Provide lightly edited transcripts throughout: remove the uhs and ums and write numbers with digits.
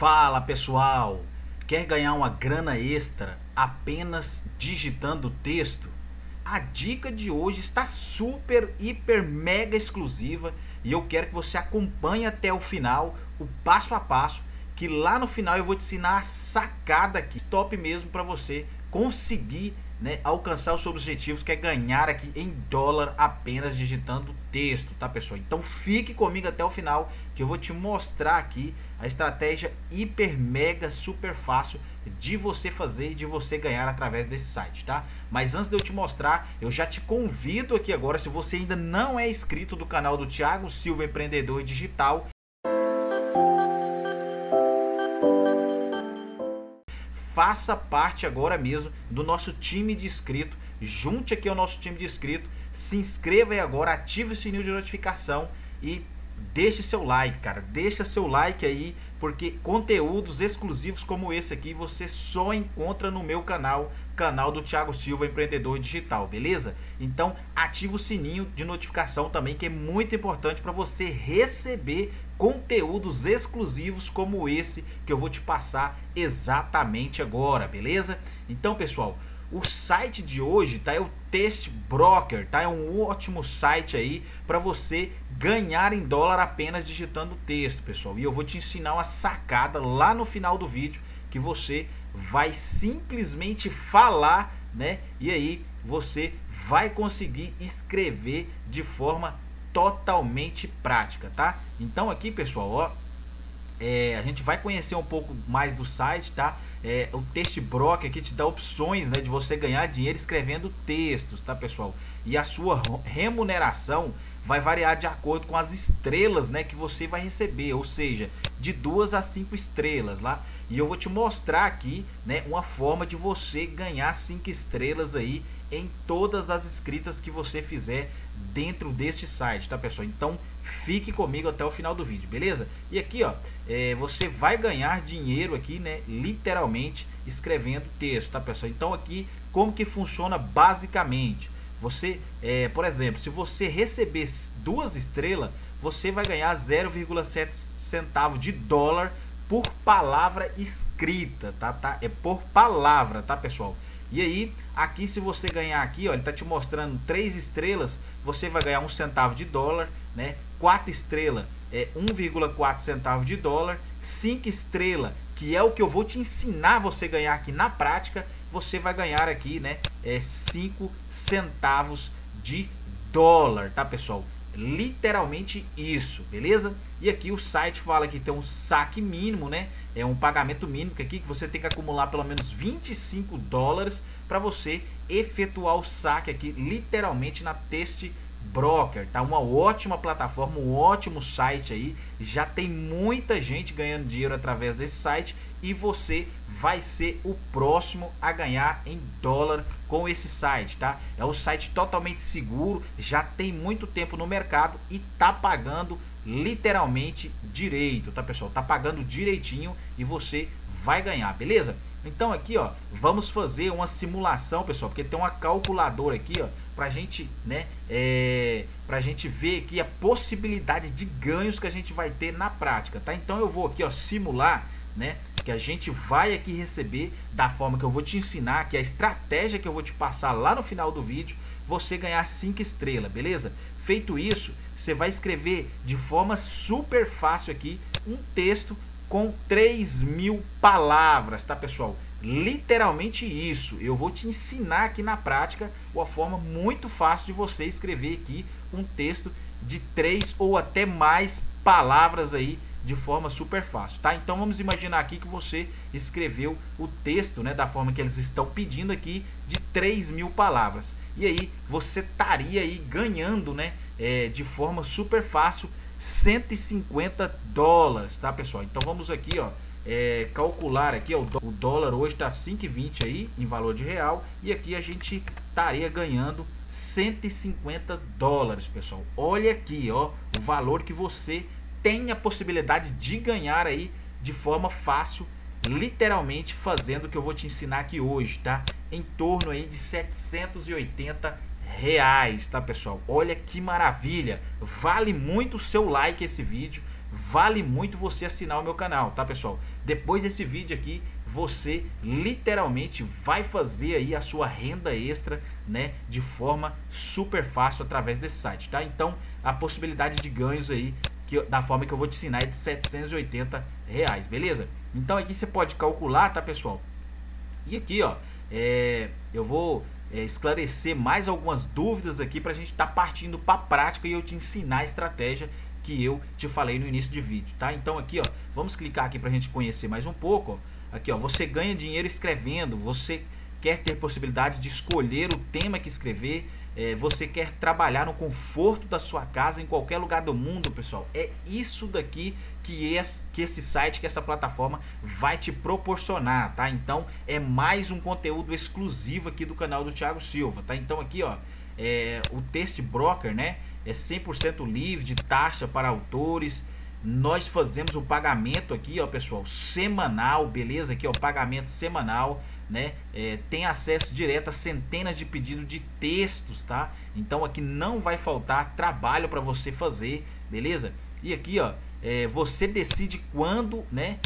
Fala pessoal, quer ganhar uma grana extra apenas digitando texto? A dica de hoje está super, hiper, mega exclusiva e eu quero que você acompanhe até o final, o passo a passo, que lá no final eu vou te ensinar a sacada aqui, top mesmo, para você conseguir, né, alcançar os seus objetivos, que é ganhar aqui em dólar apenas digitando texto, tá pessoal? Então fique comigo até o final que eu vou te mostrar aqui a estratégia hiper, mega, super fácil de você fazer e de você ganhar através desse site, tá? Mas antes de eu te mostrar, eu já te convido aqui agora, se você ainda não é inscrito do canal do Thiago Silva Empreendedor Digital, faça parte agora mesmo do nosso time de inscrito, junte aqui ao nosso time de inscrito, se inscreva aí agora, ative o sininho de notificação e deixe seu like, cara, deixa seu like aí, porque conteúdos exclusivos como esse aqui você só encontra no meu canal, canal do Thiago Silva Empreendedor Digital, beleza? Então ativa o sininho de notificação também, que é muito importante para você receber conteúdos exclusivos como esse que eu vou te passar exatamente agora, beleza? Então pessoal, o site de hoje, tá, é o Textbroker, tá? É um ótimo site aí para você ganhar em dólar apenas digitando texto, pessoal. E eu vou te ensinar uma sacada lá no final do vídeo que você vai simplesmente falar, né? E aí você vai conseguir escrever de forma totalmente prática, tá? Então aqui, pessoal, ó, a gente vai conhecer um pouco mais do site, tá? O Textbroker aqui te dá opções, né, de você ganhar dinheiro escrevendo textos, tá pessoal? E a sua remuneração vai variar de acordo com as estrelas, né, que você vai receber, ou seja, de 2 a 5 estrelas lá. E eu vou te mostrar aqui, né, uma forma de você ganhar 5 estrelas aí em todas as escritas que você fizer dentro deste site, tá pessoal? Então fique comigo até o final do vídeo, beleza? E aqui, ó, você vai ganhar dinheiro aqui, né, literalmente escrevendo texto, tá pessoal? Então aqui, como que funciona basicamente? Você, por exemplo, se você receber 2 estrelas, você vai ganhar 0,7 centavo de dólar por palavra escrita, tá? É por palavra, tá pessoal? E aí, aqui se você ganhar aqui, ó, ele tá te mostrando 3 estrelas, você vai ganhar 1 centavo de dólar, né? 4 estrelas é 1,4 centavo de dólar, 5 estrelas, que é o que eu vou te ensinar você ganhar aqui na prática, você vai ganhar aqui, né, 5 centavos de dólar, tá pessoal? Literalmente isso, beleza? E aqui o site fala que tem um saque mínimo, né? É um pagamento mínimo aqui que você tem que acumular pelo menos 25 dólares para você efetuar o saque aqui literalmente na Textbroker, tá? Uma ótima plataforma, um ótimo site aí, já tem muita gente ganhando dinheiro através desse site e você vai ser o próximo a ganhar em dólar com esse site, tá? É um site totalmente seguro, já tem muito tempo no mercado e tá pagando literalmente direito, tá pessoal? Tá pagando direitinho e você vai ganhar, beleza? Então aqui, ó, vamos fazer uma simulação, pessoal, porque tem uma calculadora aqui, ó, pra gente, né, pra gente ver aqui a possibilidade de ganhos que a gente vai ter na prática, tá? Então eu vou aqui, ó, simular, né, que a gente vai aqui receber da forma que eu vou te ensinar, que é a estratégia que eu vou te passar lá no final do vídeo, você ganhar 5 estrelas, beleza? Feito isso, você vai escrever de forma super fácil aqui um texto com 3.000 palavras, tá pessoal? Literalmente isso, eu vou te ensinar aqui na prática uma forma muito fácil de você escrever aqui um texto de 3 ou até mais palavras aí, de forma super fácil, tá? Então vamos imaginar aqui que você escreveu o texto, né, da forma que eles estão pedindo aqui, de 3.000 palavras. E aí você estaria aí ganhando, né, de forma super fácil 150 dólares, tá pessoal? Então vamos aqui, ó, calcular aqui, ó, o dólar hoje tá 5,20 aí em valor de real e aqui a gente estaria ganhando 150 dólares, pessoal. Olha aqui, ó, o valor que você tem a possibilidade de ganhar aí de forma fácil, literalmente fazendo o que eu vou te ensinar aqui hoje, tá? Em torno aí de 780 reais, tá pessoal? Olha que maravilha! Vale muito o seu like esse vídeo, vale muito você assinar o meu canal, tá pessoal? Depois desse vídeo aqui, você literalmente vai fazer aí a sua renda extra, né, de forma super fácil através desse site, tá? Então, a possibilidade de ganhos aí, da forma que eu vou te ensinar, é de R$780, beleza? Então, aqui você pode calcular, tá, pessoal? E aqui, ó, eu vou esclarecer mais algumas dúvidas aqui pra gente tá partindo pra prática e eu te ensinar a estratégia que eu te falei no início de vídeo, tá? Então, aqui, ó, vamos clicar aqui pra gente conhecer mais um pouco, ó. Aqui, ó, você ganha dinheiro escrevendo, você quer ter possibilidade de escolher o tema que escrever, você quer trabalhar no conforto da sua casa em qualquer lugar do mundo, pessoal. É isso daqui que esse site, que essa plataforma vai te proporcionar, tá? Então, é mais um conteúdo exclusivo aqui do canal do Thiago Silva, tá? Então, aqui, ó, o Textbroker, né, é 100% livre de taxa para autores. Nós fazemos o pagamento aqui, ó, pessoal, semanal, beleza? Aqui, ó, pagamento semanal, né? Tem acesso direto a centenas de pedidos de textos, tá? Então aqui não vai faltar trabalho para você fazer, beleza? E aqui, ó, você decide quando, né,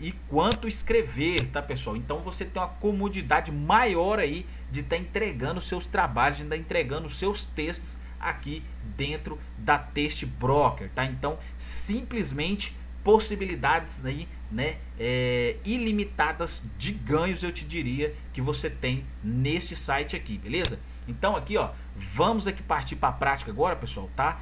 e quanto escrever, tá, pessoal? Então você tem uma comodidade maior aí de estar entregando os seus trabalhos, de estar entregando os seus textos aqui dentro da Textbroker, tá? Então, simplesmente possibilidades aí, né, ilimitadas de ganhos, eu te diria, que você tem neste site aqui, beleza? Então aqui, ó, vamos aqui partir para a prática agora, pessoal, tá?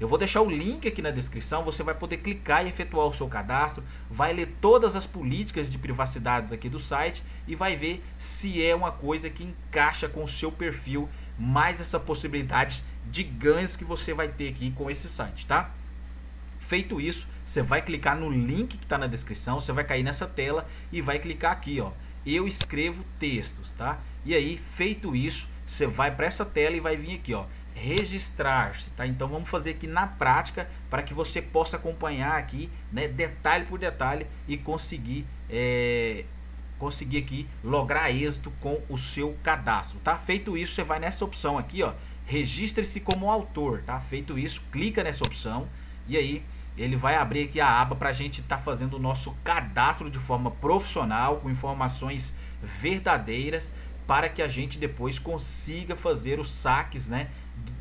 Eu vou deixar o link aqui na descrição, você vai poder clicar e efetuar o seu cadastro, vai ler todas as políticas de privacidades aqui do site e vai ver se é uma coisa que encaixa com o seu perfil, mais essa possibilidade de ganhos que você vai ter aqui com esse site, tá? Feito isso, você vai clicar no link que está na descrição, você vai cair nessa tela e vai clicar aqui, ó, eu escrevo textos, tá? E aí, feito isso, você vai para essa tela e vai vir aqui, ó, registrar-se, tá? Então vamos fazer aqui na prática para que você possa acompanhar aqui, né, detalhe por detalhe e conseguir conseguir aqui lograr êxito com o seu cadastro, tá? Feito isso, você vai nessa opção aqui, ó, registre-se como autor, tá? Feito isso, clica nessa opção e aí ele vai abrir aqui a aba para a gente tá fazendo o nosso cadastro de forma profissional, com informações verdadeiras, para que a gente depois consiga fazer os saques, né,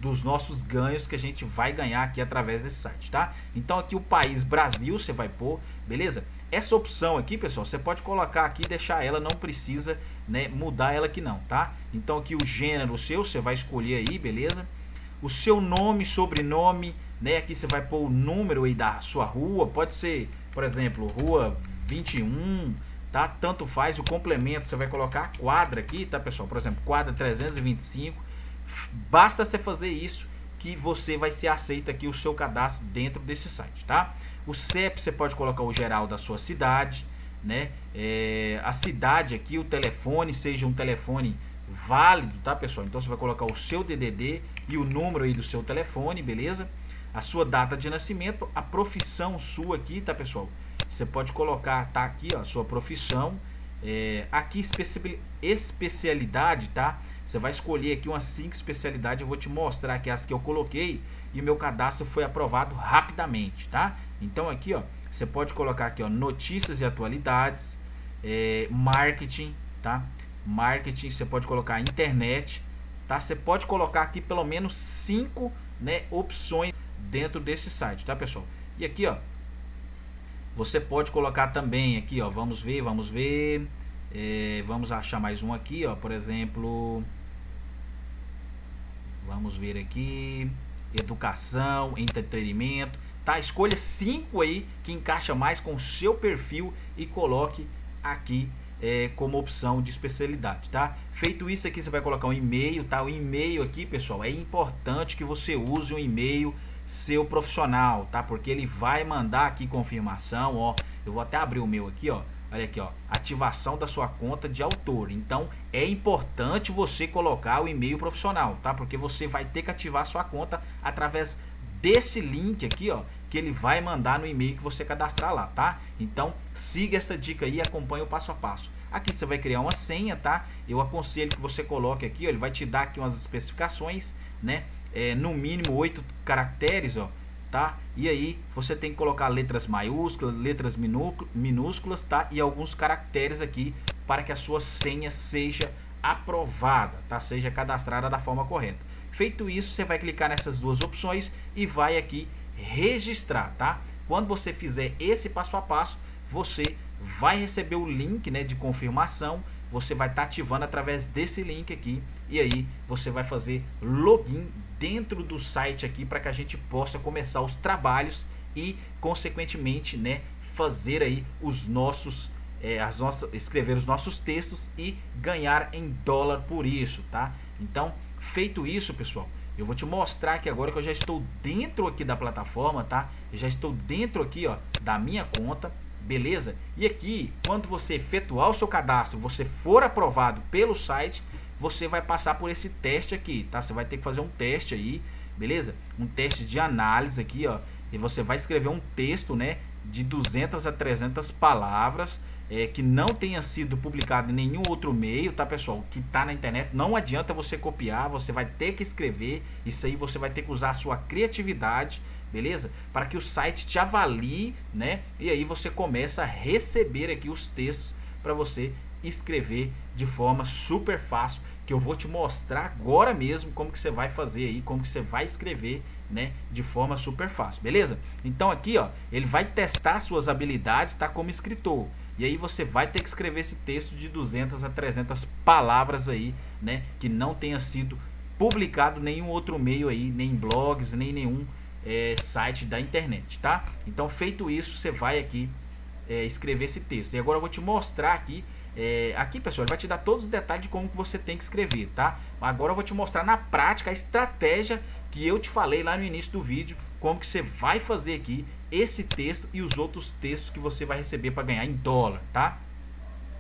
dos nossos ganhos que a gente vai ganhar aqui através desse site, tá? Então aqui o país Brasil você vai pôr, beleza? Essa opção aqui, pessoal, você pode colocar aqui e deixar ela, não precisa, né, mudar ela aqui não, tá? Então aqui o gênero seu, você vai escolher aí, beleza? O seu nome, sobrenome, né? Aqui você vai pôr o número aí da sua rua, pode ser, por exemplo, rua 21, tá? Tanto faz. O complemento, você vai colocar a quadra aqui, tá, pessoal? Por exemplo, quadra 325. Basta você fazer isso que você vai ser aceito aqui o seu cadastro dentro desse site, tá? O CEP você pode colocar o geral da sua cidade, né? A cidade aqui, o telefone, seja um telefone válido, tá, pessoal? Então você vai colocar o seu DDD e o número aí do seu telefone, beleza? A sua data de nascimento, a profissão sua aqui, tá, pessoal? Você pode colocar, tá, aqui, ó, a sua profissão, aqui especialidade, tá? Você vai escolher aqui umas 5 especialidades, eu vou te mostrar aqui as que eu coloquei e meu cadastro foi aprovado rapidamente, tá? Então aqui, ó, você pode colocar aqui, ó, notícias e atualidades, marketing, tá? Marketing, você pode colocar internet, tá? Você pode colocar aqui pelo menos 5, né, opções dentro desse site, tá, pessoal? E aqui, ó, você pode colocar também aqui, ó, vamos ver, vamos achar mais um aqui, ó, por exemplo, vamos ver aqui, educação, entretenimento, tá? Escolha 5 aí que encaixa mais com o seu perfil e coloque aqui como opção de especialidade, tá? Feito isso aqui, você vai colocar um e-mail, tá? O e-mail aqui, pessoal, é importante que você use um e-mail seu profissional, tá? Porque ele vai mandar aqui confirmação, ó, eu vou até abrir o meu aqui, ó, olha aqui, ó, ativação da sua conta de autor. Então é importante você colocar o e-mail profissional, tá? Porque você vai ter que ativar a sua conta através desse link aqui, ó, que ele vai mandar no e-mail que você cadastrar lá, tá? Então siga essa dica aí e acompanha o passo a passo. Aqui você vai criar uma senha, tá? Eu aconselho que você coloque aqui, ó, ele vai te dar aqui umas especificações, né? No mínimo 8 caracteres, ó, tá? E aí você tem que colocar letras maiúsculas, letras minúsculas, tá? E alguns caracteres aqui para que a sua senha seja aprovada, tá? Seja cadastrada da forma correta. Feito isso, você vai clicar nessas duas opções e vai aqui registrar, tá? Quando você fizer esse passo a passo, você vai receber o link, né, de confirmação. Você vai estar ativando através desse link aqui e aí você vai fazer login dentro do site aqui para que a gente possa começar os trabalhos e consequentemente, né, fazer aí os nossos escrever os nossos textos e ganhar em dólar por isso, tá? Então, feito isso, pessoal, eu vou te mostrar aqui agora que eu já estou dentro aqui da plataforma, tá? Eu já estou dentro aqui, ó, da minha conta. Beleza? E aqui, quando você efetuar o seu cadastro, você for aprovado pelo site, você vai passar por esse teste aqui, tá? Você vai ter que fazer um teste aí, beleza? Um teste de análise aqui, ó. E você vai escrever um texto, né, de 200 a 300 palavras, que não tenha sido publicado em nenhum outro meio, tá, pessoal? Que tá na internet, não adianta você copiar, você vai ter que escrever. Isso aí você vai ter que usar a sua criatividade, beleza? Para que o site te avalie, né? E aí você começa a receber aqui os textos para você escrever de forma super fácil, que eu vou te mostrar agora mesmo como que você vai fazer aí, como que você vai escrever, né, de forma super fácil, beleza? Então aqui, ó, ele vai testar suas habilidades, tá, como escritor. E aí você vai ter que escrever esse texto de 200 a 300 palavras aí, né, que não tenha sido publicado nenhum outro meio aí, nem blogs, nem nenhum site da internet, tá? Então, feito isso, você vai aqui escrever esse texto. E agora eu vou te mostrar aqui, aqui, pessoal, ele vai te dar todos os detalhes de como que você tem que escrever, tá? Agora eu vou te mostrar na prática a estratégia que eu te falei lá no início do vídeo, como que você vai fazer aqui esse texto e os outros textos que você vai receber para ganhar em dólar, tá?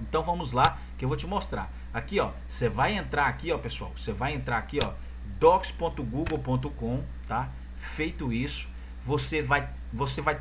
Então vamos lá, que eu vou te mostrar. Aqui, ó, você vai entrar aqui, ó, pessoal, você vai entrar aqui, ó, docs.google.com, tá? Feito isso, você vai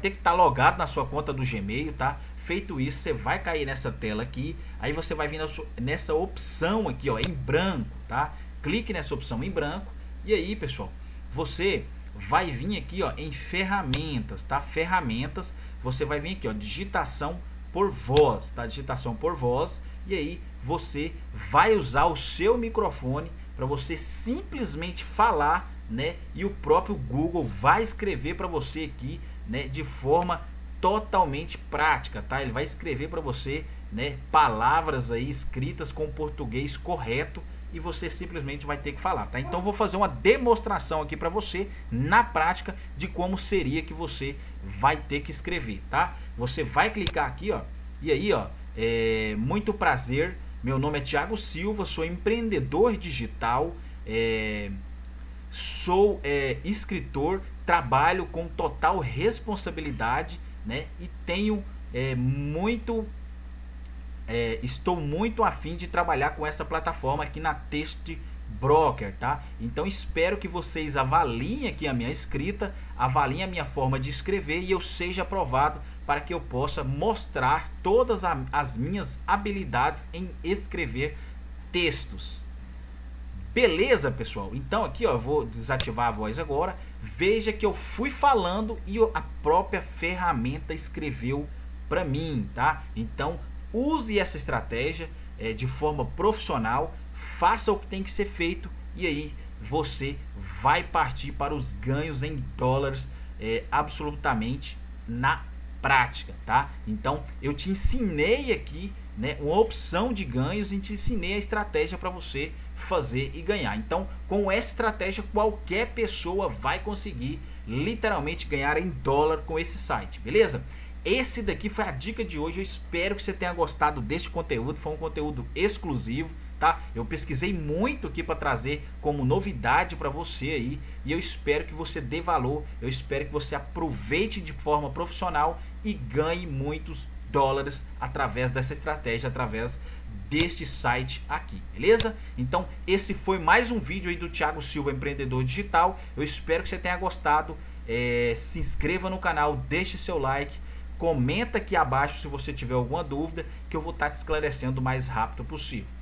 ter que estar logado na sua conta do Gmail, tá? Feito isso, você vai cair nessa tela aqui, aí você vai vir nessa opção aqui, ó, em branco, tá? Clique nessa opção em branco e aí, pessoal, você vai vir aqui, ó, em ferramentas, tá? Ferramentas, você vai vir aqui, ó, digitação por voz, tá? Digitação por voz e aí você vai usar o seu microfone para você simplesmente falar, né? E o próprio Google vai escrever para você aqui, né, de forma totalmente prática, tá? Ele vai escrever para você, né, palavras aí escritas com português correto e você simplesmente vai ter que falar, tá? Então vou fazer uma demonstração aqui para você na prática de como seria que você vai ter que escrever, tá? Você vai clicar aqui, ó, e aí, ó, muito prazer, meu nome é Thiago Silva, sou empreendedor digital, sou escritor, trabalho com total responsabilidade, né? E tenho estou muito a fim de trabalhar com essa plataforma aqui na Textbroker, tá? Então espero que vocês avaliem aqui a minha escrita, avaliem a minha forma de escrever e eu seja aprovado para que eu possa mostrar todas as minhas habilidades em escrever textos. Beleza, pessoal? Então aqui, ó, eu vou desativar a voz agora. Veja que eu fui falando e a própria ferramenta escreveu para mim, tá? Então use essa estratégia de forma profissional, faça o que tem que ser feito e aí você vai partir para os ganhos em dólares absolutamente na prática, tá? Então eu te ensinei aqui, né, uma opção de ganhos e te ensinei a estratégia para você fazer e ganhar. Então com essa estratégia qualquer pessoa vai conseguir literalmente ganhar em dólar com esse site, beleza? Esse daqui foi a dica de hoje, eu espero que você tenha gostado deste conteúdo, foi um conteúdo exclusivo, tá? Eu pesquisei muito aqui para trazer como novidade para você aí e eu espero que você dê valor, eu espero que você aproveite de forma profissional e ganhe muitos dólares através dessa estratégia, através deste site aqui, beleza? Então esse foi mais um vídeo aí do Thiago Silva Empreendedor Digital, eu espero que você tenha gostado, se inscreva no canal, deixe seu like, comenta aqui abaixo se você tiver alguma dúvida que eu vou estar te esclarecendo o mais rápido possível.